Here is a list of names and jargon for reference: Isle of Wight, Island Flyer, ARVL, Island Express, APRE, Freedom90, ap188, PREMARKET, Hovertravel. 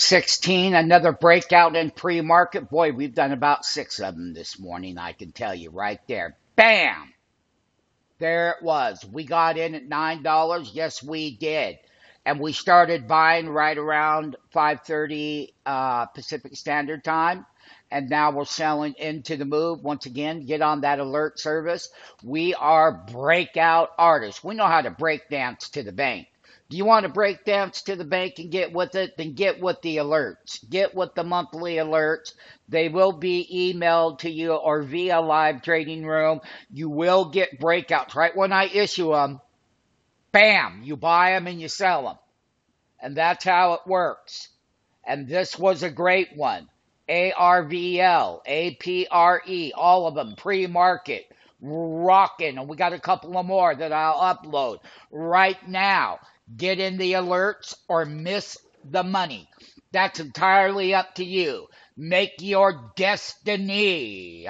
616, another breakout in pre-market. Boy, we've done about 6 of them this morning, I can tell you right there. Bam! There it was. We got in at $9. Yes, we did. And we started buying right around 5:30 Pacific Standard Time. And now we're selling into the move. Once again, get on that alert service. We are breakout artists. We know how to break dance to the bank. Do you want to break dance to the bank and get with it? Then get with the alerts. Get with the monthly alerts. They will be emailed to you or via live trading room. You will get breakouts right when I issue them. Bam! You buy them and you sell them. And that's how it works. And this was a great one. ARVL, APRE, all of them, pre-market, rocking. And we got a couple of more that I'll upload right now. Get in the alerts or miss the money. That's entirely up to you. Make your destiny.